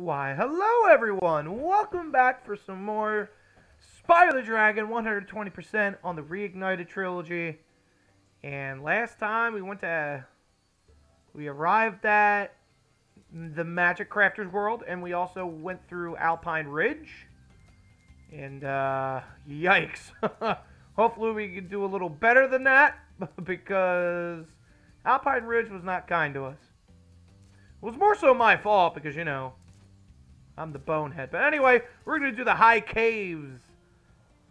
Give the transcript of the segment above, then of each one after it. Why, hello everyone! Welcome back for some more Spyro the Dragon 120% on the Reignited Trilogy. And last time we arrived at the Magic Crafters world, and we also went through Alpine Ridge. And yikes. Hopefully we can do a little better than that, because Alpine Ridge was not kind to us. It was more so my fault, because, you know, I'm the bonehead. But anyway, we're going to do the High Caves,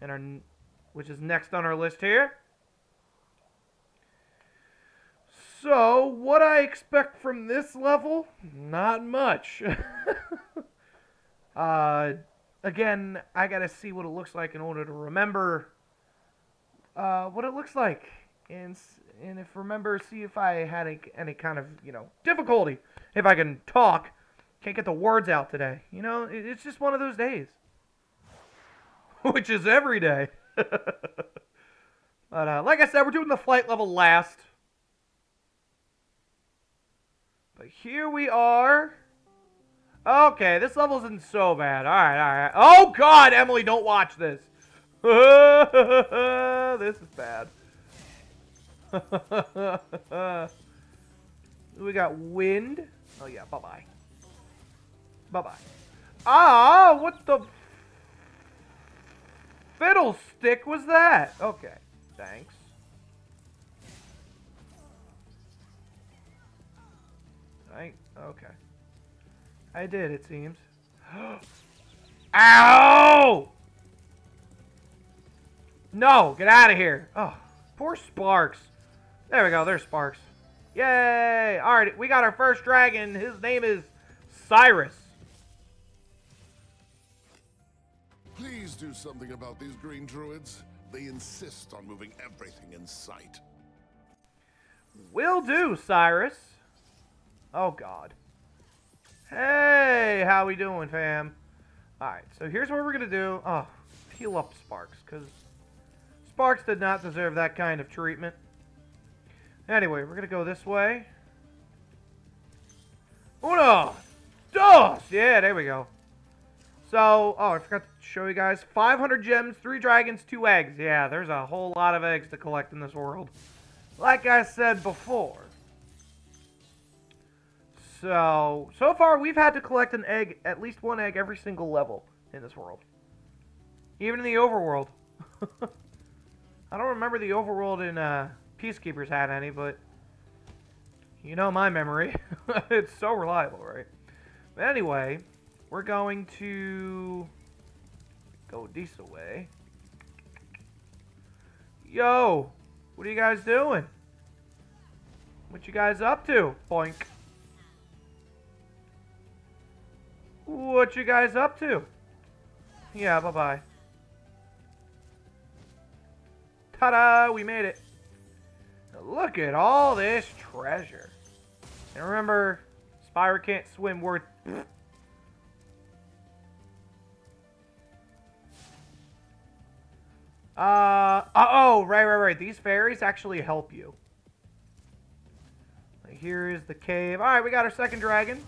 and which is next on our list here. So, what I expect from this level? Not much. Again, I got to see what it looks like in order to remember what it looks like. And if remember, see if I had any kind of, you know, difficulty. If I can talk, can't get the words out today. You know, it's just one of those days. Which is every day. But like I said, we're doing the flight level last. But here we are. Okay, this level isn't so bad. Alright. Oh god, Emily, don't watch this. This is bad. We got wind. Oh yeah, bye-bye. Bye-bye. Ah, what the fiddlestick was that? Okay, thanks. Okay. I did, it seems. Ow! No, get out of here. Oh, poor Sparks. There we go, there's Sparks. Yay! Alright, we got our first dragon. His name is Cyrus. Please do something about these green druids. They insist on moving everything in sight. Will do, Cyrus. Oh, God. Hey, how we doing, fam? Alright, so here's what we're going to do. Oh, heal up Sparks, because Sparks did not deserve that kind of treatment. Anyway, we're going to go this way. Uno, dos! Yeah, there we go. So, oh, I forgot to show you guys. 500 gems, 3 dragons, 2 eggs. Yeah, there's a whole lot of eggs to collect in this world. Like I said before. So far we've had to collect an egg, at least one egg, every single level in this world. Even in the overworld. I don't remember the overworld in Peacekeepers had any, but you know my memory. It's so reliable, right? But anyway, we're going to go this way. Yo, what are you guys doing? What you guys up to? Boink. What you guys up to? Yeah, bye-bye. Ta-da! We made it. Now look at all this treasure. And remember, Spyro can't swim worth. Oh, right. These fairies actually help you. Here is the cave. All right, we got our second dragon.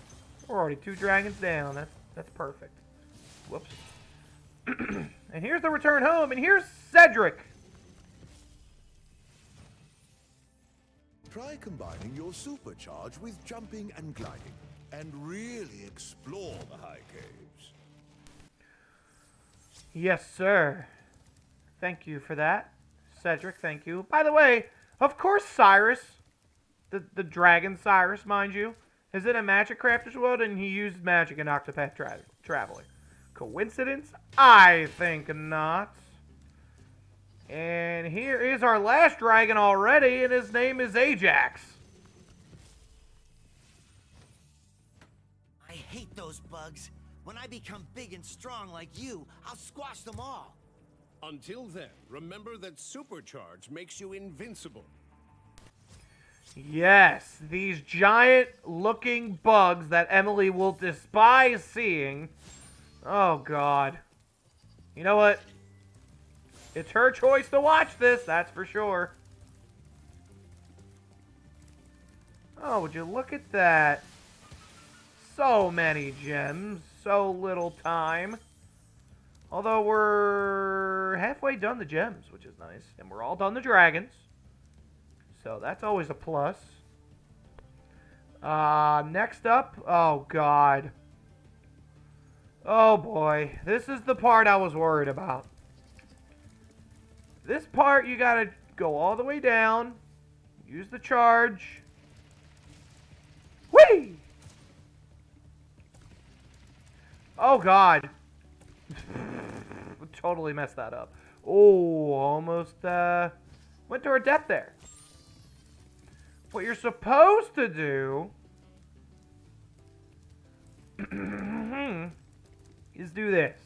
We're already 2 dragons down. That's perfect. Whoops. And here's the return home, and here's Cedric. Try combining your supercharge with jumping and gliding, and really explore the High Caves. Yes, sir. Thank you for that, Cedric. Thank you. By the way, of course, Cyrus, the dragon Cyrus, mind you. Is it a Magic Crafter's world, and he used magic in Octopath Traveler? Coincidence? I think not. And here is our last dragon already, and his name is Ajax. I hate those bugs. When I become big and strong like you, I'll squash them all. Until then, remember that supercharge makes you invincible. Yes, these giant-looking bugs that Emily will despise seeing. Oh, God. You know what? It's her choice to watch this, that's for sure. Oh, would you look at that? So many gems. so little time. Although we're halfway done the gems, which is nice. And we're all done the dragons. So that's always a plus. Next up. Oh, God. Oh, boy. This is the part I was worried about. This part, you gotta go all the way down. Use the charge. Whee! Oh, God. Totally messed that up. Oh, almost went to her death there. What you're supposed to do is do this.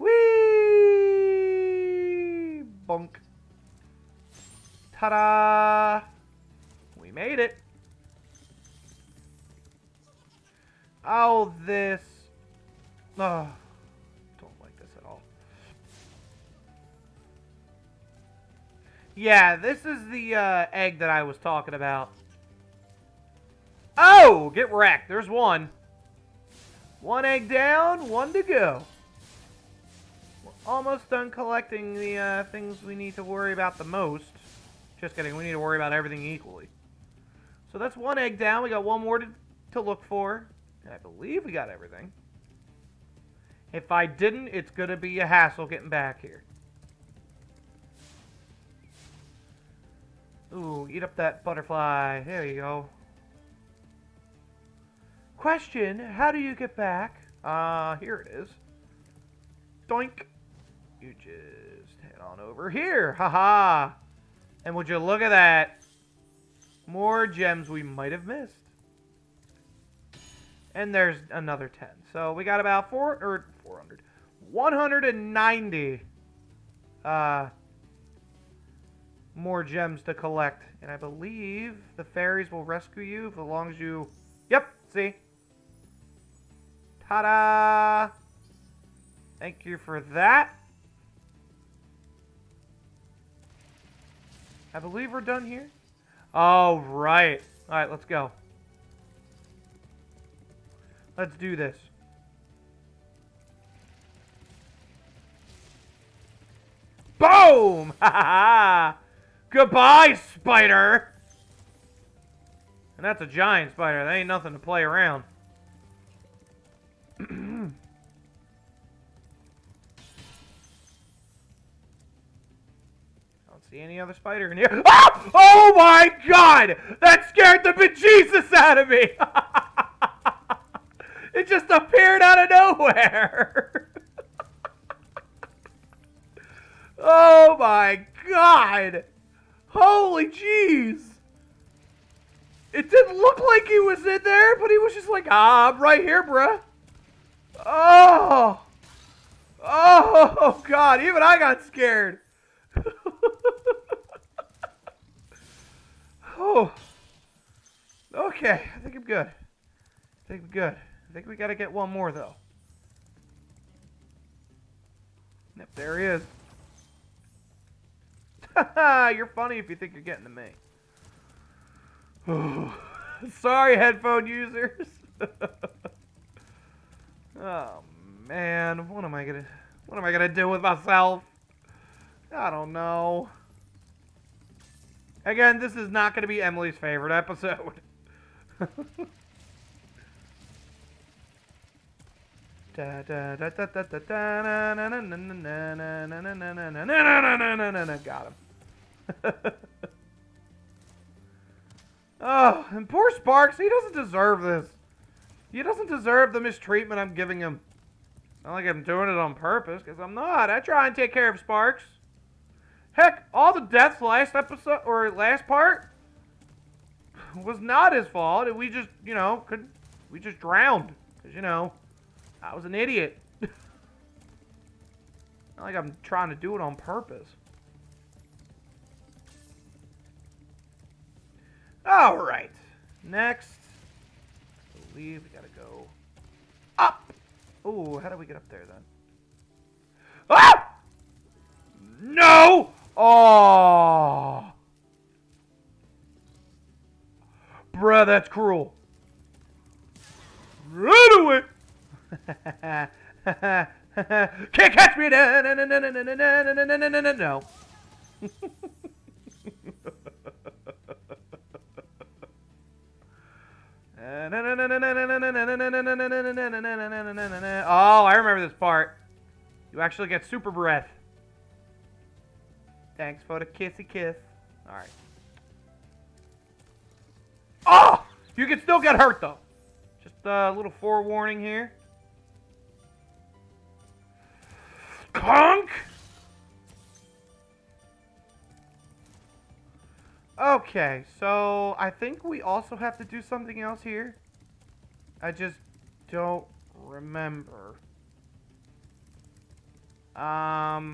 Whee! Bonk. Ta-da! We made it. Oh, this. Oh, don't like this at all. Yeah, this is the egg that I was talking about. Oh, get wrecked. There's one. One egg down, one to go. We're almost done collecting the things we need to worry about the most. Just kidding. We need to worry about everything equally. So that's one egg down. We got one more to look for. I believe we got everything. If I didn't, it's going to be a hassle getting back here. Ooh, eat up that butterfly. There you go. Question, how do you get back? Here it is. Doink. You just head on over here. Haha. And would you look at that. More gems we might have missed. And there's another 10. So we got about 190 more gems to collect. And I believe the fairies will rescue you as long as you... Yep, see? Ta-da! Thank you for that. I believe we're done here. All right. All right, let's go. Let's do this. Boom! Ha ha! Goodbye, spider! And that's a giant spider. That ain't nothing to play around. I don't see any other spider in here. Ah! Oh my God! That scared the bejesus out of me! It just appeared out of nowhere. Oh my God. Holy jeez. It didn't look like he was in there, but he was just like, ah, I'm right here, bruh. Oh. Oh God, even I got scared. Oh. Okay, I think I'm good. I think I'm good. I think we gotta get one more though. Yep, there he is. Haha, you're funny if you think you're getting to me. Sorry, headphone users. Oh man, what am I gonna do with myself? I don't know. Again, this is not gonna be Emily's favorite episode. Got him. Oh, and poor Sparks, he doesn't deserve this. He doesn't deserve the mistreatment I'm giving him. It's not like I'm doing it on purpose, because I'm not. I try and take care of Sparks. Heck, all the deaths last episode, or last part, was not his fault. We just, you know, we just drowned. Because, you know, I was an idiot. Not like I'm trying to do it on purpose. Alright. Next. I believe we gotta go up. Oh, how do we get up there then? Ah! No! Oh! Bruh, that's cruel. Run away! Can't catch me! No. Oh, I remember this part. You actually get super breath. Thanks for the kissy kiss. Alright. Oh! You can still get hurt, though. Just a little forewarning here. Conk! Okay, so I think we also have to do something else here. I just don't remember. Yeah,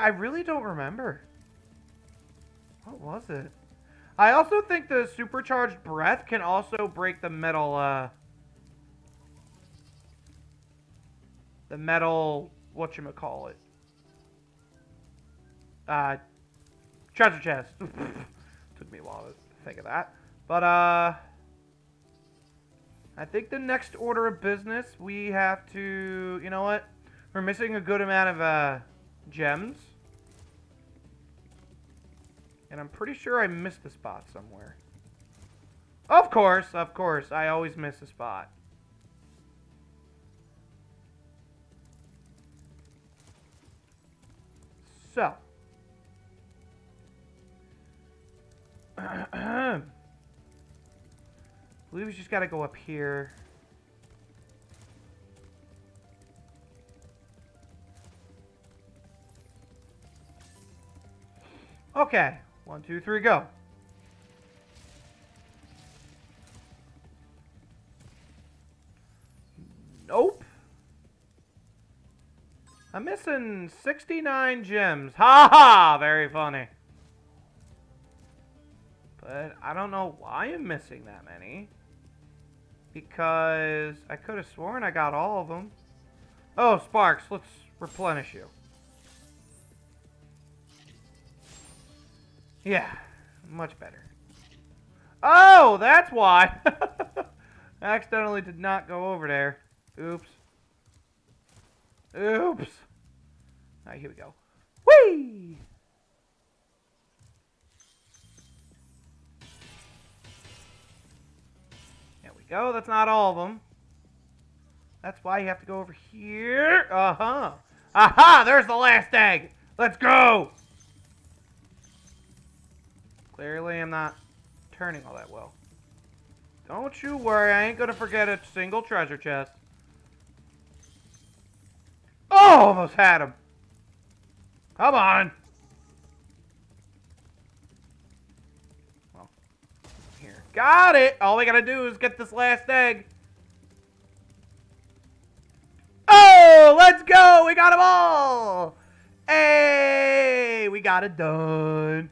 I really don't remember. What was it? I also think the supercharged breath can also break the metal, whatchamacallit. Treasure chest. Took me a while to think of that. But, I think the next order of business, we have to, you know what? We're missing a good amount of, gems. And I'm pretty sure I missed a spot somewhere. Of course, I always miss a spot. So. I believe we just gotta go up here. Okay. 1, 2, 3, go. Nope. I'm missing 69 gems. Ha ha! Very funny. But I don't know why I'm missing that many. Because I could have sworn I got all of them. Oh, Sparks, let's replenish you. Yeah, much better. Oh, that's why! I accidentally did not go over there. Oops. Oops. Alright, here we go. Whee! There we go. That's not all of them. That's why you have to go over here. Uh-huh. Aha! There's the last egg! Let's go! Clearly, I'm not turning all that well. Don't you worry, I ain't gonna forget a single treasure chest. Oh, almost had him. Come on. Well, here. Got it. All we gotta do is get this last egg. Oh, let's go. We got them all. Hey, we got it done.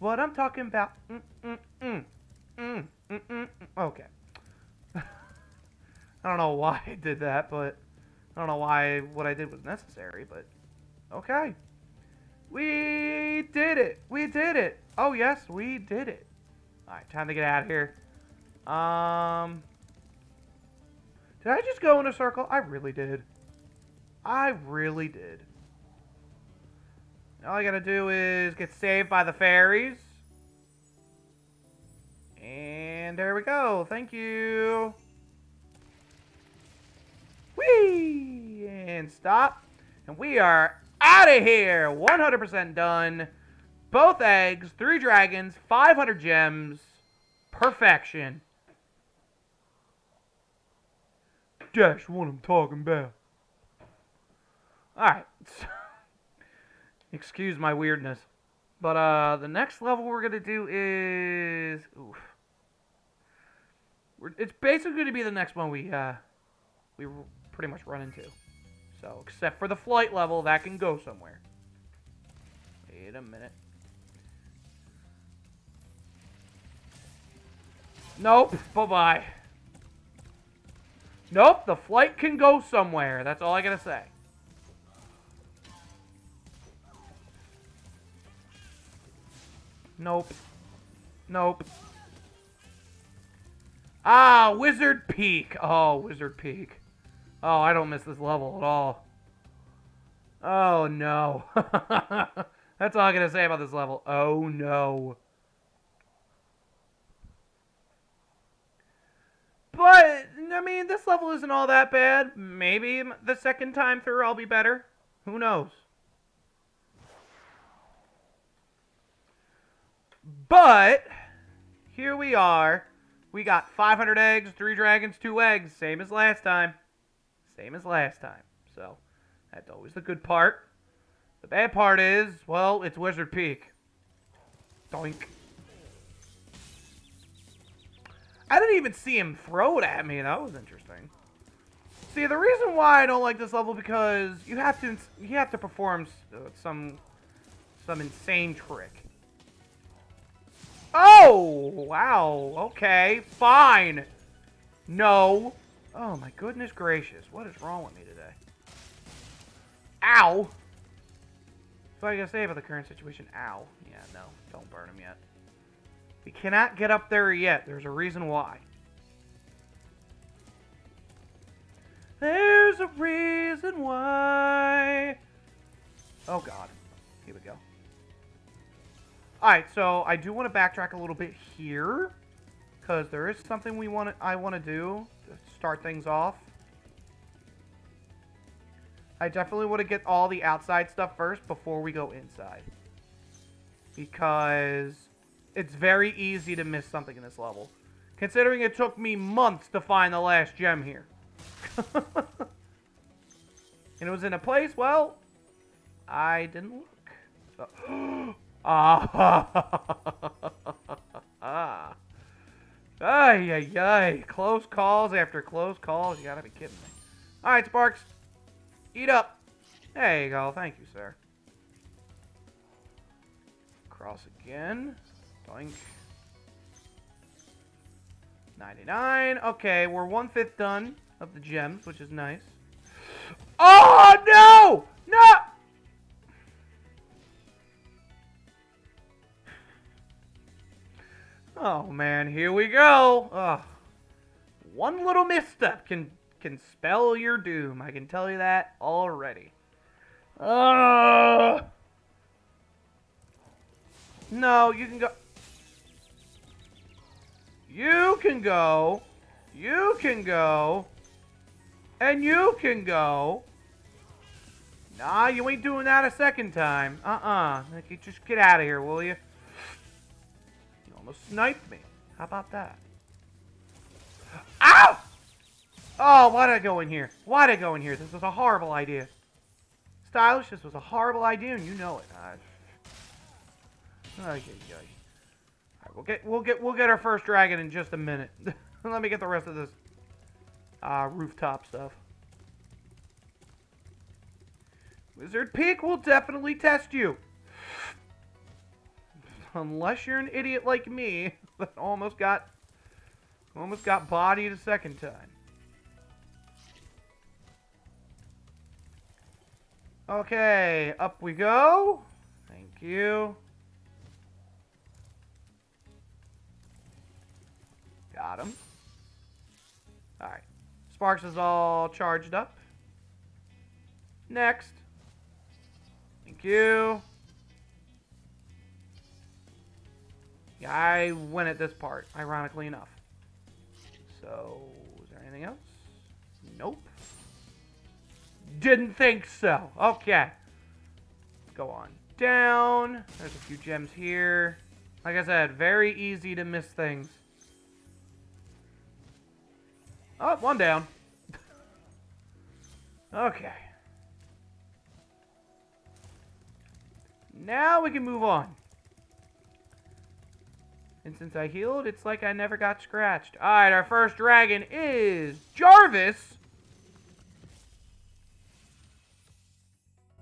What I'm talking about. Okay. I don't know why I did that, but I don't know why what I did was necessary, but okay. We did it. We did it. Oh, yes, we did it. All right, time to get out of here. Did I just go in a circle? I really did. I really did. All I gotta do is get saved by the fairies. And there we go. Thank you. Whee! And stop. And we are out of here. 100% done. Both eggs, 3 dragons, 500 gems. Perfection. That's what I'm talking about. Alright. Excuse my weirdness. But the next level we're going to do is... Oof. It's basically going to be the next one we pretty much run into. So, except for the flight level, that can go somewhere. Wait a minute. Nope. Bye-bye. Nope, the flight can go somewhere. That's all I got to say. Nope. Nope. Ah, Wizard Peak. Oh, Wizard Peak. Oh, I don't miss this level at all. Oh, no. That's all I'm going to say about this level. Oh, no. But, I mean, this level isn't all that bad. Maybe the second time through I'll be better. Who knows? But, here we are. We got 500 eggs, 3 dragons, 2 eggs. Same as last time. Same as last time. So, that's always the good part. The bad part is, well, it's Wizard Peak. Doink. I didn't even see him throw it at me. That was interesting. See, the reason why I don't like this level because you have to perform some insane trick. Oh, wow. Okay, fine. No. Oh, my goodness gracious. What is wrong with me today? Ow. That's what I gotta say about the current situation. Ow. Yeah, no. Don't burn him yet. We cannot get up there yet. There's a reason why. There's a reason why. Oh, God. Here we go. Alright, so I do want to backtrack a little bit here, because there is something I want to do to start things off. I definitely want to get all the outside stuff first before we go inside, because it's very easy to miss something in this level, considering it took me months to find the last gem here. And it was in a place, well, I didn't look. So. Ah, ay, ay, close calls after close calls. You gotta be kidding me. All right, Sparks, eat up. There you go. Thank you, sir. Cross again. Doink. 99. Okay, we're 1/5 done of the gems, which is nice. Oh no! No! Oh, man, here we go. Ugh. One little misstep can spell your doom. I can tell you that already. No, you can go. You can go. You can go. And you can go. Nah, you ain't doing that a second time. Uh-uh. Just get out of here, will you? Sniped me. How about that? Ow! Oh, why'd I go in here? Why'd I go in here? This was a horrible idea. Stylish, this was a horrible idea, and you know it. Alright, we'll get our first dragon in just a minute. Let me get the rest of this rooftop stuff. Wizard Peak will definitely test you. Unless you're an idiot like me that almost got bodied a second time. Okay, up we go. Thank you. Got him. All right. Sparks is all charged up. Next. Thank you. Yeah, I win at this part, ironically enough. So, is there anything else? Nope. Didn't think so. Okay. Go on down. There's a few gems here. Like I said, very easy to miss things. Oh, one down. Okay. Now we can move on. And since I healed, it's like I never got scratched. Alright, our first dragon is Jarvis.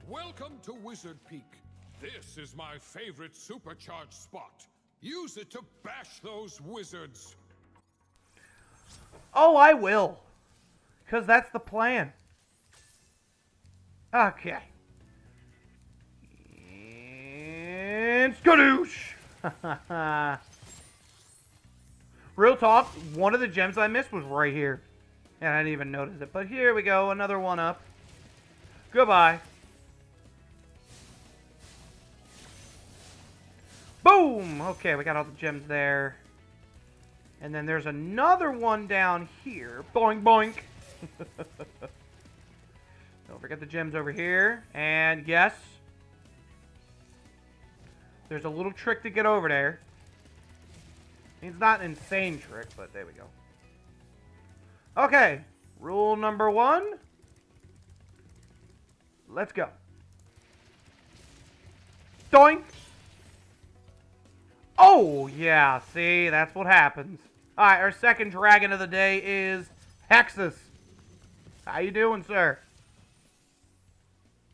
Welcome to Wizard Peak. This is my favorite supercharged spot. Use it to bash those wizards. Oh, I will. Because that's the plan. Okay. And skadoosh. Real talk, one of the gems I missed was right here. And I didn't even notice it. But here we go, another one up. Goodbye. Boom! Okay, we got all the gems there. And then there's another one down here. Boink, boink. Don't forget the gems over here. And yes. There's a little trick to get over there. It's not an insane trick, but there we go. Okay, rule number one. Let's go. Doink! Oh, yeah, see, that's what happens. All right, our second dragon of the day is Hexus. How you doing, sir?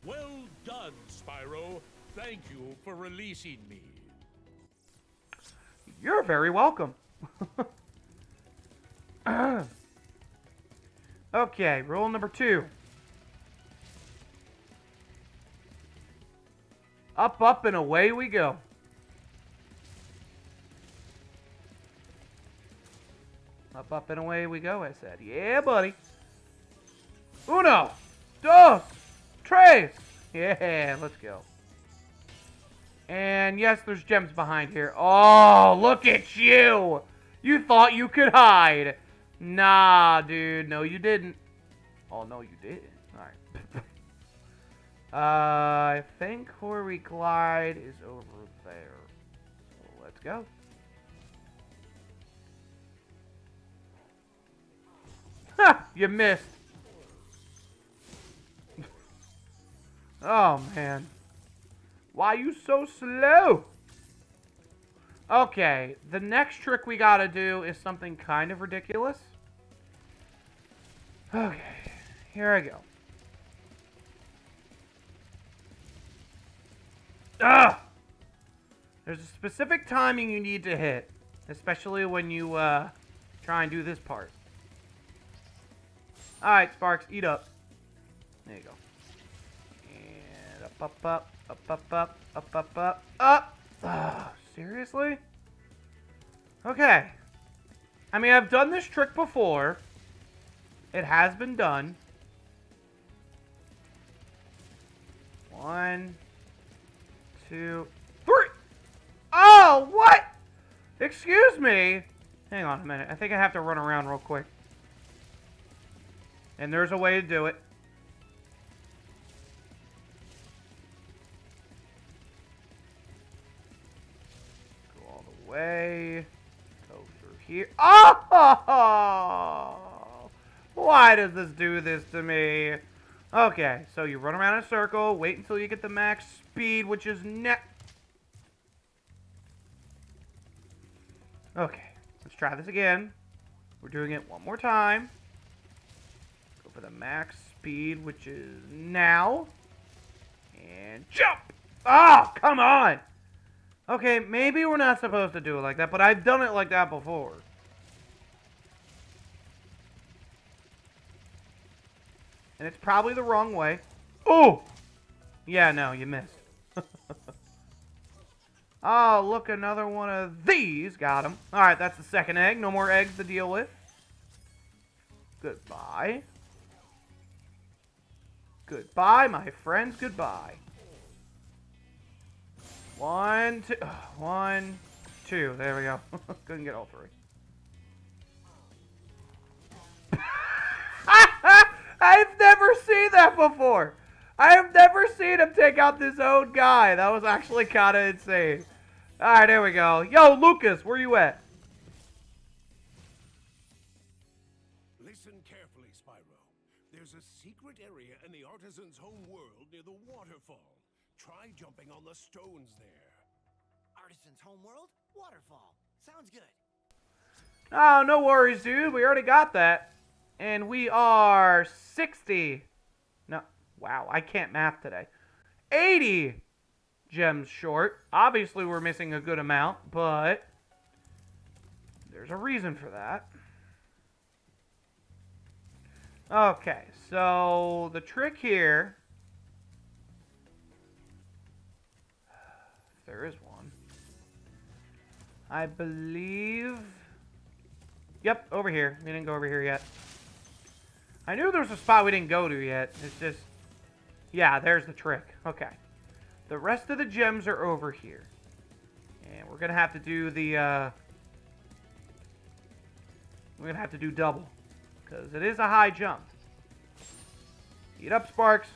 Well done, Spyro. Thank you for releasing me. You're very welcome. Okay, rule number two. Up, up, and away we go. Up, up, and away we go, I said. Yeah, buddy. Uno, dos, tres. Yeah, let's go. And yes, there's gems behind here. Oh, look at you! You thought you could hide. Nah, dude. No, you didn't. Oh, no, you didn't. Alright. I think where we glide is over there. So let's go. Ha! You missed. Oh, man. Why are you so slow? Okay, the next trick we gotta do is something kind of ridiculous. Okay, here I go. Ugh! There's a specific timing you need to hit, especially when you try and do this part. Alright, Sparks, eat up. There you go. And up, up, up. Up, up, up, up, up, up, up. Oh, seriously? Okay. I mean, I've done this trick before. It has been done. One, two, three. Oh, what? Excuse me. Hang on a minute. I think I have to run around real quick. And there's a way to do it. Way. Go through here. Oh! Why does this do this to me? Okay, so you run around in a circle, wait until you get the max speed, which is okay, let's try this again. We're doing it one more time. Go for the max speed, which is now. And jump! Oh, come on! Okay, maybe we're not supposed to do it like that, but I've done it like that before. And it's probably the wrong way. Oh! Yeah, no, you missed. Oh, look, another one of these. Got him. Alright, that's the second egg. No more eggs to deal with. Goodbye. Goodbye, my friends. Goodbye. One, two, one, two. There we go. Couldn't get all three. I've never seen that before. I have never seen him take out this own guy. That was actually kind of insane. All right, there we go. Yo, Lucas, where you at? Listen carefully, Spyro. There's a secret area in the Artisan's home world near the waterfall. Try jumping on the stones there. Artisan's homeworld? Waterfall. Sounds good. Oh, no worries, dude. We already got that. And we are 60. No. Wow, I can't math today. 80 gems short. Obviously, we're missing a good amount, but there's a reason for that. Okay, so the trick here... There is one. I believe. Yep, over here. We didn't go over here yet. I knew there was a spot we didn't go to yet. It's just... yeah, there's the trick. Okay. The rest of the gems are over here. And we're going to have to do the... we're going to have to do double. Because it is a high jump. Eat up, Sparks.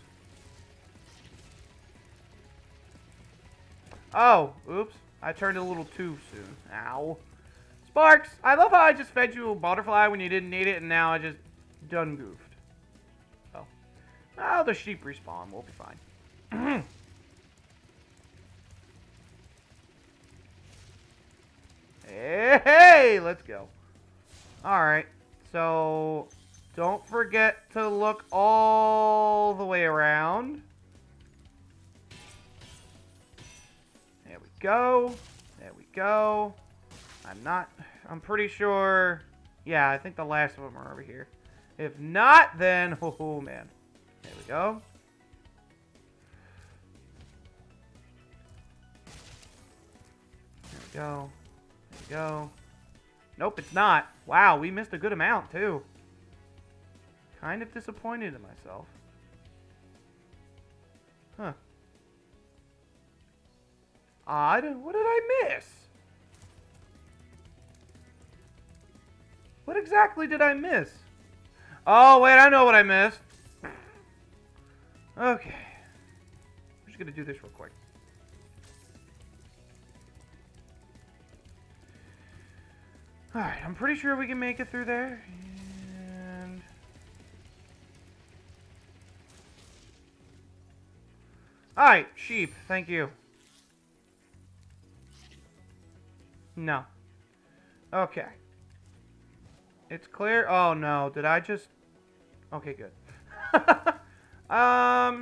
Oh, oops. I turned a little too soon. Ow. Sparks, I love how I just fed you a butterfly when you didn't need it, and now I just done goofed. Oh. Oh, the sheep respawn. We'll be fine. Hey, let's go. Alright, so don't forget to look all the way around. There we go. There we go. I'm pretty sure. Yeah, I think the last of them are over here. If not, then, oh man. There we go. There we go. There we go. Nope, it's not. Wow, we missed a good amount, too. Kind of disappointed in myself. Huh. Odd. What did I miss? What exactly did I miss? Oh, wait, I know what I missed. Okay. I'm just going to do this real quick. Alright, I'm pretty sure we can make it through there. And... alright, sheep, thank you. No. Okay. It's clear. Oh, no. Did I just... okay, good. Oh,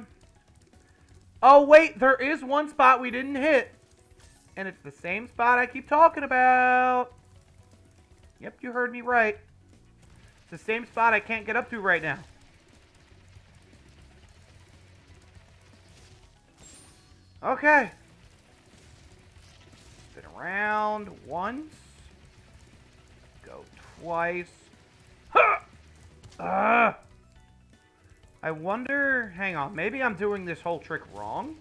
wait. There is one spot we didn't hit. And it's the same spot I keep talking about. Yep, you heard me right. It's the same spot I can't get up to right now. Okay. Spin around once. Go twice. Huh! I wonder... hang on. Maybe I'm doing this whole trick wrong?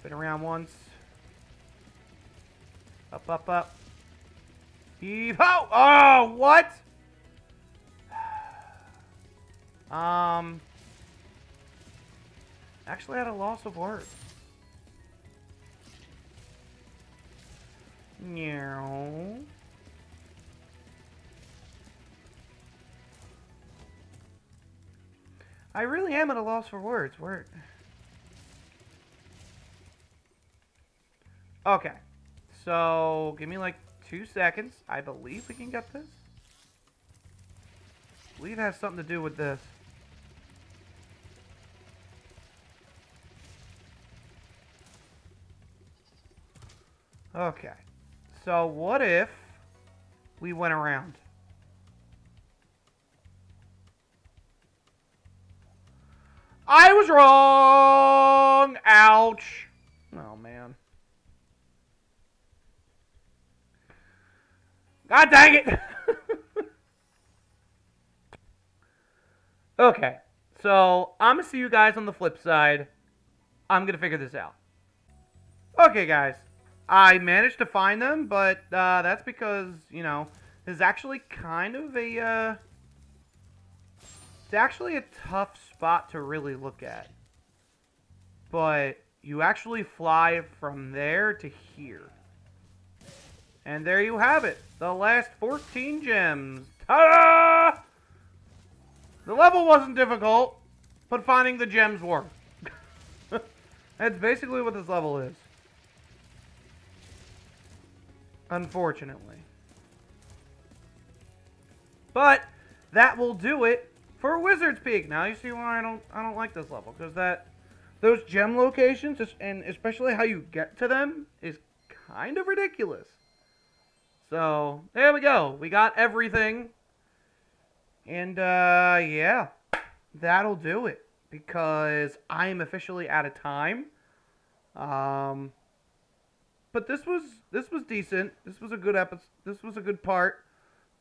Spin around once. Up, up, up. Heave-ho! Oh, what? Actually, I had a loss of words. No. I really am at a loss for words. Word. Okay. So, give me like 2 seconds. I believe we can get this. I believe it has something to do with this. Okay. So, what if we went around? I was wrong! Ouch! Oh, man. God dang it! Okay. So, I'm going to see you guys on the flip side. I'm going to figure this out. Okay, guys. I managed to find them, but that's because, you know, there's actually kind of a, it's actually a tough spot to really look at. But you actually fly from there to here. And there you have it. The last 14 gems. Ta-da! The level wasn't difficult, but finding the gems were. That's basically what this level is. Unfortunately. But that will do it for Wizard's Peak. Now you see why I don't like this level, because those gem locations, and especially how you get to them, is kind of ridiculous. So there we go. We got everything. And yeah, that'll do it. because I'm officially out of time. But this was decent. This was a good episode. This was a good part.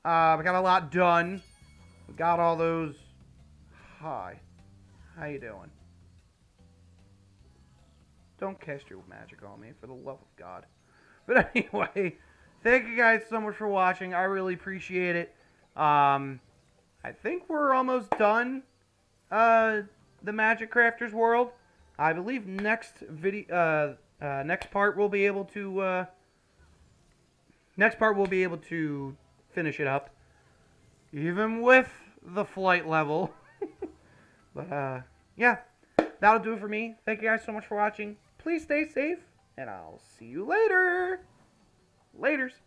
We got a lot done. We got all those. Hi, how you doing? Don't cast your magic on me, for the love of God. But anyway, thank you guys so much for watching. I really appreciate it. I think we're almost done. The Magic Crafters world. I believe next video, next part we'll be able to. Next part we'll be able to finish it up, even with the flight level. But yeah. That'll do it for me. Thank you guys so much for watching. Please stay safe, and I'll see you later. Laters.